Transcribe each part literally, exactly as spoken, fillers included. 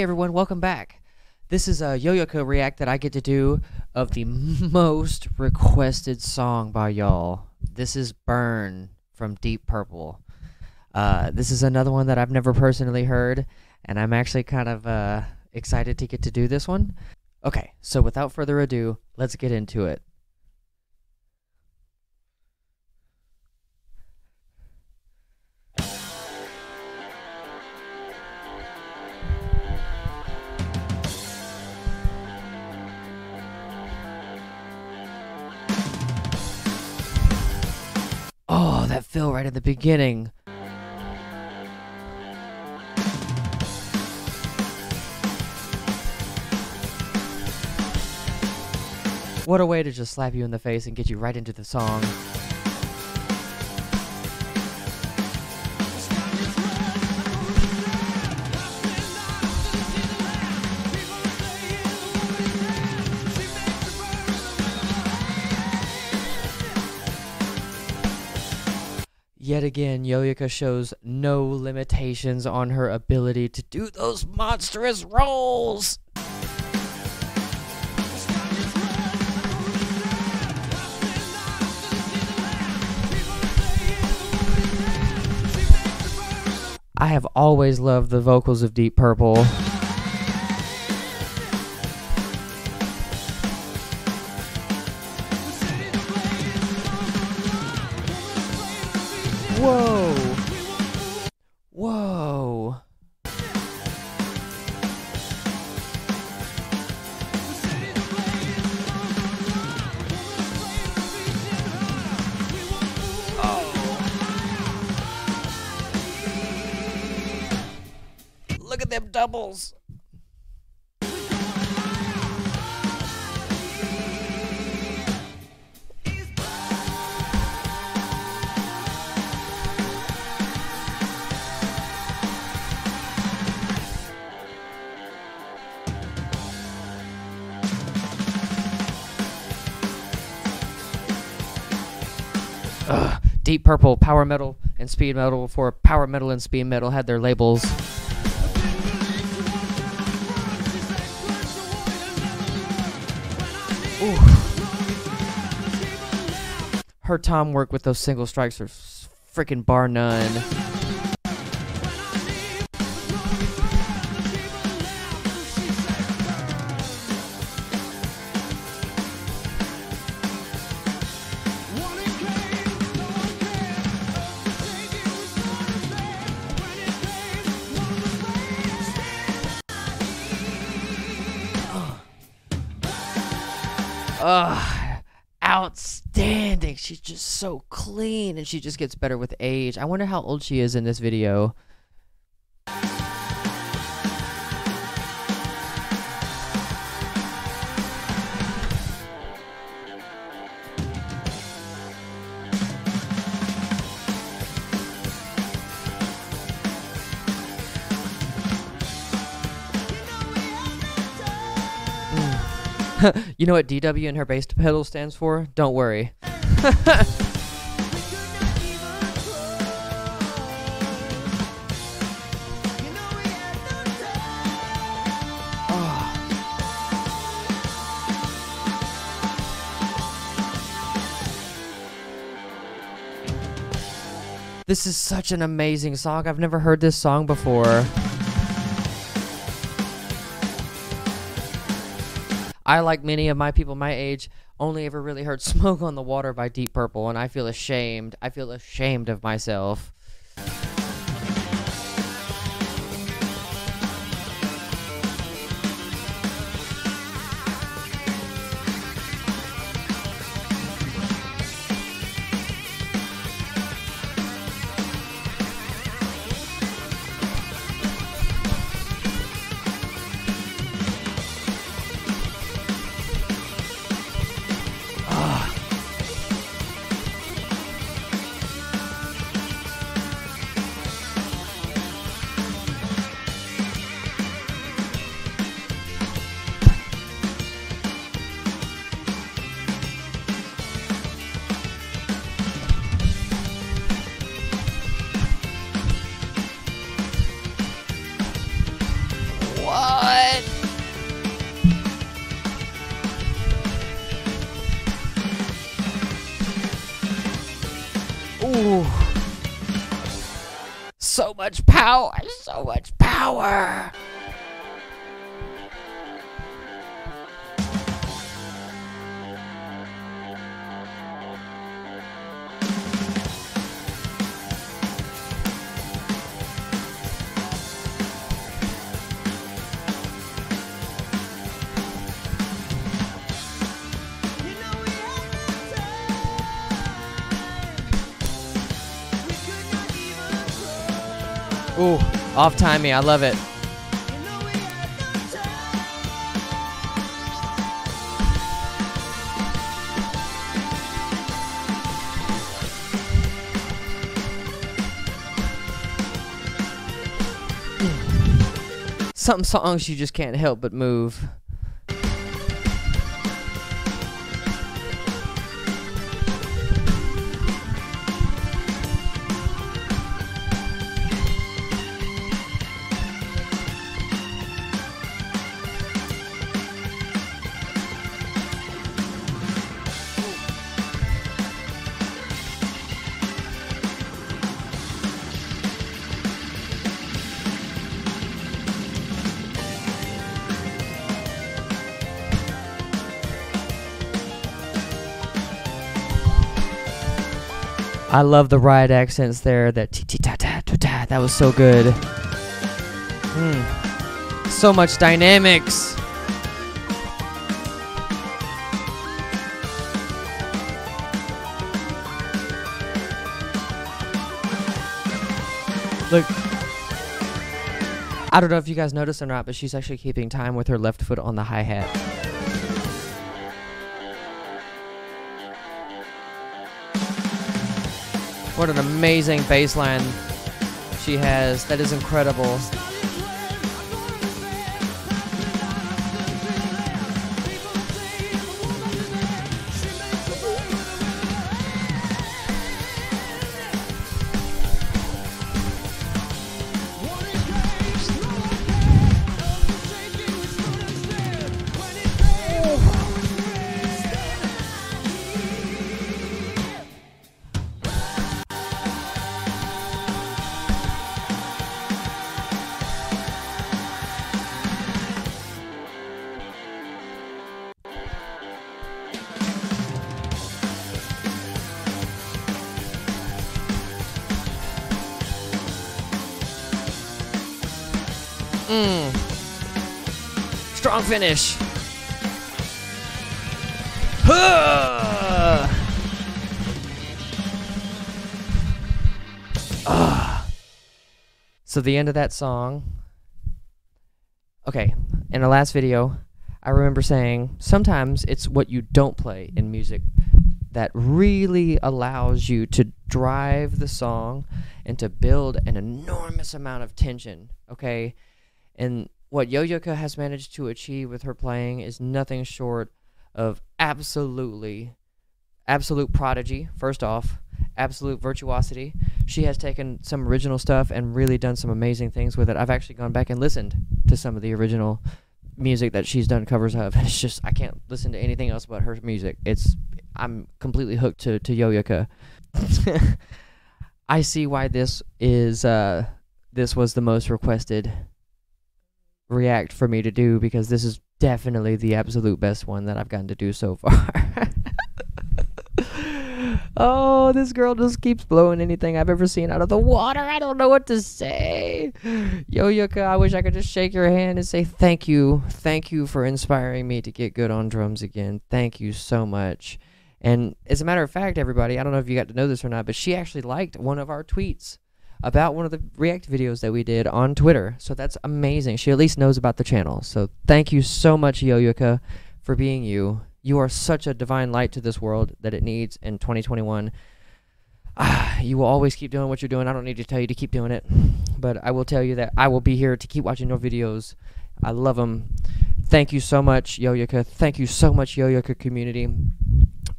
Hey everyone, welcome back. This is a Yoyoka react that I get to do of the most requested song by y'all. This is Burn from Deep Purple. Uh, this is another one that I've never personally heard, and I'm actually kind of uh, excited to get to do this one. Okay, so without further ado, let's get into it. Oh, that feel right at the beginning. What a way to just slap you in the face and get you right into the song. Yet again, Yoyoka shows no limitations on her ability to do those monstrous rolls. I have always loved the vocals of Deep Purple. Whoa. Whoa. Oh. Look at them doubles. Ugh, Deep Purple, power metal, and speed metal before power metal and speed metal had their labels. Ooh. Her tom work with those single strikes are freaking bar none. Ugh, outstanding. She's just so clean, and she just gets better with age. I wonder how old she is in this video. You know what D W in her bass pedal stands for? Don't worry. Oh. This is such an amazing song. I've never heard this song before. I, like many of my people my age, only ever really heard Smoke on the Water by Deep Purple, and I feel ashamed. I feel ashamed of myself. Oh, so much power, so much power. Ooh, off timing, I love it. Some songs you just can't help but move. I love the ride accents there. That t t ta ta ta ta. That was so good. Mm. So much dynamics. Look, I don't know if you guys noticed or not, but she's actually keeping time with her left foot on the hi-hat. What an amazing bass line she has. That is incredible. Mm. Strong finish. Huh. Uh. So the end of that song. Okay, in the last video, I remember saying sometimes it's what you don't play in music that really allows you to drive the song and to build an enormous amount of tension. Okay. And what Yoyoka has managed to achieve with her playing is nothing short of absolutely, absolute prodigy, first off, absolute virtuosity. She has taken some original stuff and really done some amazing things with it. I've actually gone back and listened to some of the original music that she's done covers of. It's just, I can't listen to anything else but her music. It's, I'm completely hooked to, to Yoyoka. I see why this is, uh, this was the most requested react for me to do, because this is definitely the absolute best one that I've gotten to do so far. Oh, this girl just keeps blowing anything I've ever seen out of the water. I don't know what to say. Yoyoka, I wish I could just shake your hand and say thank you. Thank you for inspiring me to get good on drums again. Thank you so much. And as a matter of fact, everybody, I don't know if you got to know this or not, but she actually liked one of our tweets about one of the React videos that we did on Twitter. So that's amazing. She at least knows about the channel. So thank you so much, Yoyoka, for being you. You are such a divine light to this world that it needs in twenty twenty-one. Ah, you will always keep doing what you're doing. I don't need to tell you to keep doing it. But I will tell you that I will be here to keep watching your videos. I love them. Thank you so much, Yoyoka. Thank you so much, Yoyoka community.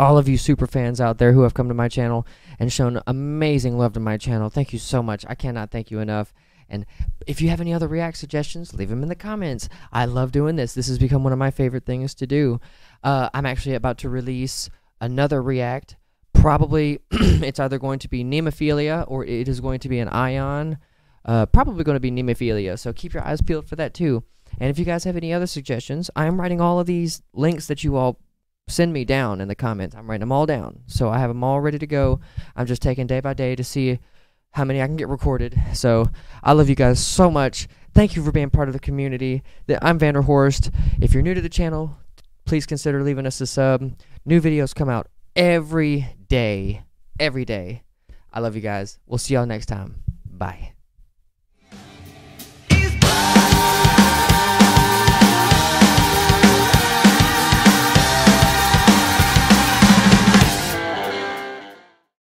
All of you super fans out there who have come to my channel and shown amazing love to my channel, thank you so much. I cannot thank you enough. And if you have any other react suggestions, leave them in the comments. I love doing this. This has become one of my favorite things to do. Uh, I'm actually about to release another react Probably it's either going to be nemophilia or it is going to be an ion. Uh, probably going to be nemophilia, so keep your eyes peeled for that too. And if you guys have any other suggestions, I'm writing all of these links that you all send me down in the comments. I'm writing them all down, so I have them all ready to go. I'm just taking day by day to see how many I can get recorded. So I love you guys so much. Thank you for being part of the community. I'm Vand three Horst. If you're new to the channel, please consider leaving us a sub. New videos come out every day. Every day. I love you guys. We'll see y'all next time. Bye.